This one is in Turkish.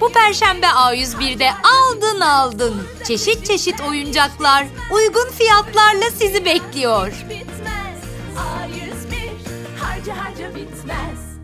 Bu perşembe A101'de Aldın Aldın. Çeşit çeşit oyuncaklar uygun fiyatlarla sizi bekliyor. Bitmez A101, harca harca bitmez.